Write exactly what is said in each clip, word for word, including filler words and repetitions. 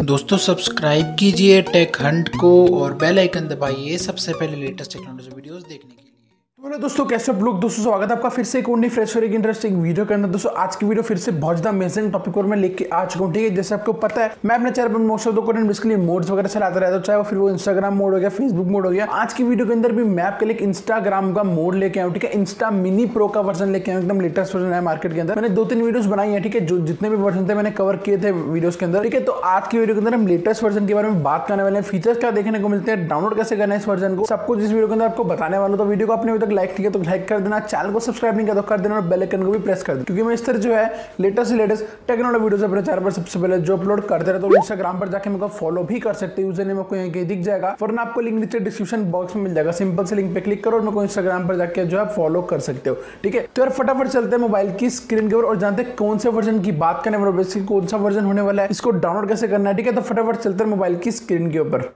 दोस्तों सब्सक्राइब कीजिए take Hunt को और बेल आइकन दबाइए सबसे पहले लेटेस्ट टेक्नोलॉजी वीडियोस देखने के लिए। हेलो दोस्तों, कैसे आप लोग? दोस्तों स्वागत है आपका फिर से एक ओनली फ्रेश और एक इंटरेस्टिंग वीडियो के अंदर। दोस्तों आज की वीडियो फिर से बहुत ज्यादा अमेजिंग टॉपिक पर मैं लेके आ चुका हूँ। ठीक है, जैसे आपको पता है मैं अपने चैनल पर most of the content basically mods वगैरह चलाता रहता हूँ, चाहे वो फिर वो इंस्टाग्राम मोड हो गया, फेसबुक मोड हो गया। आज की वीडियो के अंदर भी मैं आपके लिए इंस्टाग्राम का मोड लेके आऊँ। ठीक है, इंस्टा मिनी प्रो का वर्जन लेके आऊँ, एकदम लेटेस्ट वर्जन है मार्केट के अंदर। मैंने दो तीन वीडियोस बनाई है, ठीक है, जो जितने भी वर्जन थे मैंने कवर किए थे वीडियोस के अंदर। ठीक है, तो आज की वीडियो के अंदर हम लेटेस्ट वर्जन के बारे में बात करने वाले हैं, फीचर्स क्या देखने को मिलते हैं, डाउनलोड कैसे करना है इस वर्जन को, सब कुछ इस वीडियो के अंदर आपको बताने वाला। तो वीडियो को अपने लाइक किया तो लाइक कर देना, चैनल को सब्सक्राइब नहीं किया तो कर देना और बेल आइकन को भी प्रेस कर देना, क्योंकि मैं इस तरह जो है लेटेस्ट से लेटेस्ट टेक्नोलॉजी वीडियोस अपने चैनल पर सबसे पहले जो अपलोड करते रहते हो। तो इंस्टाग्राम पर जाके मेरे फॉलो भी कर सकते हो, यूजर नेम आपको यहीं कहीं दिख जाएगा, वरना आपको लिंक नीचे डिस्क्रिप्शन बॉक्स में मिल जाएगा। सिंपल से लिंक पे क्लिक करो और मेरे को इंस्टाग्राम पर जाकर जो है फॉलो कर सकते हो। ठीक है, तो यार फटाफट चलते हैं मोबाइल की स्क्रीन के और जानते हैं कौन से वर्जन की बात करने वाले, बेसिकली कौन सा वर्जन होने वाला है, इसको डाउनलोड कैसे करना है। ठीक है, तो फटाफट चलते हैं मोबाइल की स्क्रीन के ऊपर।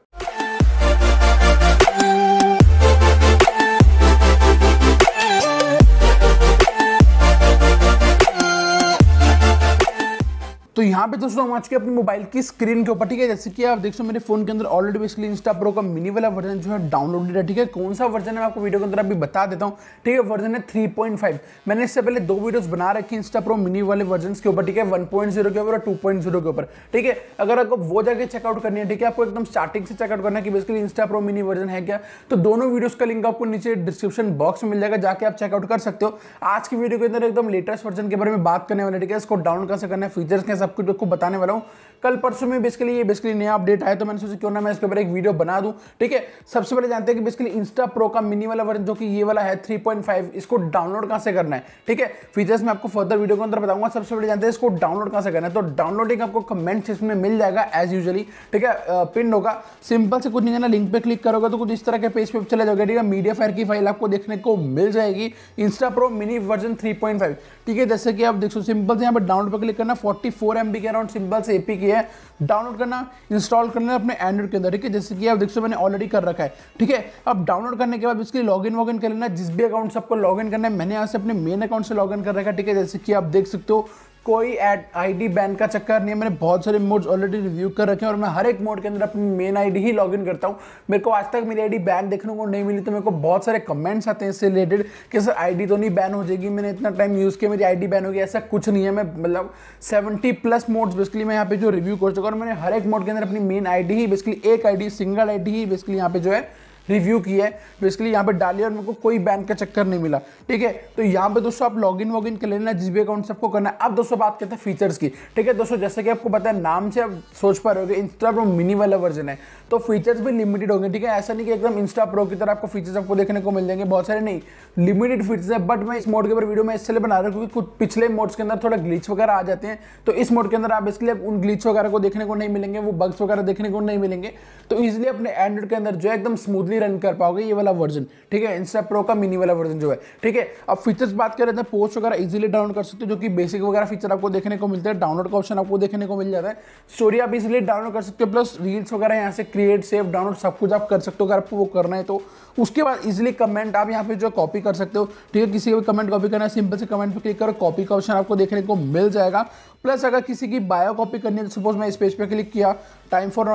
तो यहाँ पे दोस्तों हम आज के अपने मोबाइल की स्क्रीन के ऊपर, ठीक है, जैसे कि आप देख सकते हो मेरे फोन के अंदर ऑलरेडी बेसिकली इंस्टा प्रो का मिनी वाला वर्जन जो है डाउनलोडेड है। ठीक है, कौन सा वर्जन है मैं आपको वीडियो के अंदर अभी बता देता हूँ। ठीक है, वर्जन है थ्री पॉइंट फाइव। मैंने इससे पहले दो वीडियोस बना रखी इंस्टा प्रो मिनी वाले वर्जन के ऊपर, ठीक है, वन पॉइंट जीरो के ऊपर और टू पॉइंट जीरो के ऊपर। ठीक है, अगर आपको वो जाकर चेकआउट करनी है, ठीक है, आपको एकदम स्टार्टिंग से चेकआउट करना है कि basically Insta pro mini version है क्या, तो दोनों वीडियोज का लिंक आपको नीचे डिस्क्रिप्शन बॉक्स में मिल जाएगा, जाके आप चेकआउट कर सकते हो। आज की वीडियो के अंदर एकदम लेटेस्ट वर्जन के बारे में बात करने वाले, ठीक है, इसको डाउनलोड कैसे करना है, फीचर्स कैसे, सब कुछ आपको बताने वाला हूँ। कल परसों में बेसिकली ये बेसिकली नया अपडेट आया, तो मैंने सोचा क्यों ना मैं इसके ऊपर एक वीडियो बना दूं। ठीक है, सबसे पहले जानते हैं कि बेसिकली इंस्टा प्रो का मिनी वाला वर्जन जो कि ये वाला है थ्री पॉइंट फाइव, इसको डाउनलोड कहाँ से करना है। ठीक है, फीचर्स मैं आपको फर्दर वीडियो के अंदर बताऊंगा। सबसे पहले जानते हैं इसको डाउनलोड कहाँ से करना है, तो डाउनलोडिंग आपको कमेंट सेक्शन में मिल जाएगा एज यूजुअली। ठीक है, पिन होगा, सिंपल से कुछ नहीं करना, लिंक पे क्लिक करोगे तो कुछ इस तरह के पेज पे चला जाओगे। ठीक है, मीडिया फायर की फाइल आपको देखने को मिल जाएगी, Insta pro mini version three point five. ठीक है, जैसे कि आप देखो सिंपल से यहाँ पर डाउनलोड पर क्लिक करना, फोर्टी फोर एम बी के अराउंड सिंपल से एपी की है, डाउनलोड करना, इंस्टॉल करना अपने एंड्रॉइड के अंदर। ठीक है, जैसे कि आप देख सकते हो मैंने ऑलरेडी कर रखा है। ठीक है, अब डाउनलोड करने के बाद इसके लॉगिन वॉगिन कर लेना, जिस भी अकाउंट से आपको लॉगिन करना है। मैंने यहाँ से अपने मेन अकाउंट से लॉगिन कर रखा है। ठीक है, जैसे कि आप देख सकते हो कोई एड आईडी बैन का चक्कर नहीं है, मैंने बहुत सारे मोड्स ऑलरेडी रिव्यू कर रखे हैं और मैं हर एक मोड के अंदर अपनी मेन आईडी ही लॉगिन करता हूं। मेरे को आज तक मेरी आईडी बैन देखने को नहीं मिली, तो मेरे को बहुत सारे कमेंट्स आते हैं इससे रिलेटेड कि सर आईडी तो नहीं बैन हो जाएगी, मैंने इतना टाइम यूज़ किया मेरी आईडी बैन होगी, ऐसा कुछ नहीं है। मैं मतलब सेवेंटी प्लस मोड्स बेसिकली मैं यहाँ पे जो रिव्यू कर चुका हूँ और मैंने हर एक मोड के अंदर अपनी मेन आईडी ही बेसिकली एक आईडी सिंगल आईडी ही बेसिकली यहाँ पे जो है रिव्यू की है, बेसिकली यहाँ पे डाली और मेरे को कोई बैन का चक्कर नहीं मिला। ठीक है, तो यहाँ पे दोस्तों आप लॉगिन वॉगिन कर लेना जिस भी अकाउंट से आपको करना है। अब दोस्तों बात करते हैं फीचर्स की। ठीक है दोस्तों, जैसे कि आपको पता है नाम से आप सोच पा रहे हो इंस्टा प्रो मिनी वाला वर्जन है, तो फीचर्स भी लिमिटेड होंगे। ठीक है, ऐसा नहीं कि एकदम इंस्टा प्रो की तरह आपको फीचर्स आपको देखने को मिल जाएंगे, बहुत सारे नहीं, लिमिटेड फीचर्स है। बट मैं इस मोड के ऊपर वीडियो में इसलिए बना रहा हूँ क्योंकि कुछ पिछले मोड्स के अंदर थोड़ा ग्लिच वगैरह आ जाते हैं, तो इस मोड के अंदर आप इसके लिए उन ग्लिच वगैरह को देखने को नहीं मिलेंगे, वो बग्स वगैरह देखने को नहीं मिलेंगे, तो इसलिए अपने एंड्रॉइड के अंदर जो है एकदम स्मूथली रन कर पाओगे ये वाला वर्जन। ठीक है, इंस्टा प्रो का मिनी वाला वर्जन जो है। ठीक है, अब फीचर्स बात करें तो पोस्ट वगैरह इजीली डाउनलोड कर सकते हो, जो कि बेसिक वगैरह फीचर आपको देखने को मिलता है, डाउनलोड का ऑप्शन आपको देखने को मिल जाता है, स्टोरी आप इजीली डाउनलोड कर सकते हो, प्लस रील्स वगैरह यहाँ से क्रिएट सेव डाउनलोड सब कुछ आप कर सकते हो अगर आपको वो करना है तो। उसके बाद इजिली कमेंट आप यहाँ पे जो कॉपी कर सकते हो। ठीक है, किसी को भी कमेंट कॉपी करना है, सिंपल से कमेंट पर क्लिक करो, कॉपी का ऑप्शन आपको देखने को मिल जाएगा। प्लस अगर किसी की बायो कॉपी करनी है, सपोज मैं इस पेज पे क्लिक किया, टाइम फॉर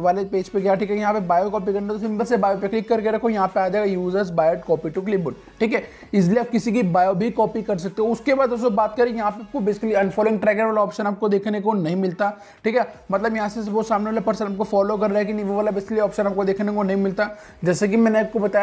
वाले पेज पे गया, ठीक है, यहाँ पे बायो कॉपी करना है तो सिंपल से बायो पे क्लिक करके रखो, यहाँ पे आ जाएगा users bio copy to clipboard. ठीक है, इसलिए आप किसी की बायो भी कॉपी कर सकते हो। उसके बाद दोस्तों बात करें यहाँ पे आपको बेसिकली अनफॉलोइंग ट्रैकर वाला ऑप्शन आपको देखने को नहीं मिलता। ठीक है, मतलब यहाँ से वो सामने वाले पर्सन आपको फॉलो कर रहा है कि नहीं, वो वाला बेसिकली ऑप्शन आपको देखने को नहीं मिलता। जैसे कि मैंने आपको बताया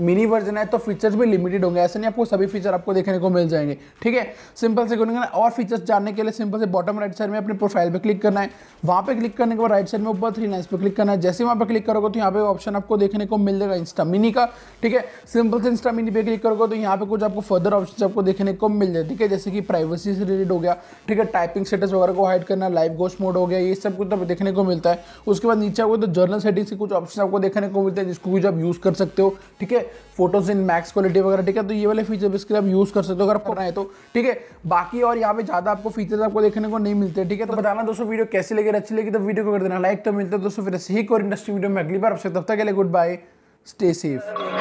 मिनी वर्जन है तो फीचर्स भी लिमिटेड होंगे, ऐसे नहीं आपको सभी फीचर आपको देखने को मिल जाएंगे। ठीक है, सिंपल से करना और फीचर्स जानने के लिए सिंपल से बॉटम राइट साइड में अपने प्रोफाइल पे क्लिक करना है, वहाँ पे क्लिक करने के बाद राइट साइड में ऊपर थ्री लाइंस पे क्लिक करना है। जैसे वहाँ पे क्लिक करोगे तो यहाँ पे ऑप्शन आपको देखने को मिल जाएगा इंस्टा मिनी का। ठीक है, सिंपल से इंस्टा मिनी पे क्लिक करोगे तो यहाँ पे कुछ आपको फर्दर ऑप्शन आपको देखने को मिल जाए। ठीक है, जैसे कि प्राइवेसी से रिलेटेड हो गया, ठीक है, टाइपिंग स्टेटस वगैरह को हाइड करना, लाइव गोस्ट मोड हो गया, ये सब कुछ देखने को मिलता है। उसके बाद नीचे हो तो जर्नल सेटिंग से कुछ ऑप्शन आपको देखने को मिलता है जिसको कुछ आप यूज कर सकते हो। ठीक है, फोटोज इन मैक्स क्वालिटी वगैरह, ठीक है, तो ये वाले फीचर इसके लिए आप यूज कर सकते हो अगर आप करना है तो। ठीक है, बाकी और यहाँ पे ज्यादा आपको फीचर आपको देखने को नहीं मिलते। ठीक है, तो बताना दोस्तों वीडियो कैसी लगी, अच्छी लगी तो वीडियो को कर देना लाइक। तो मिलते हैं दोस्तों फिर ऐसे ही कोई इंटरेस्टिंग वीडियो में अगली बार आपसे, तब तक के लिए गुड बाय, स्टे सेफ।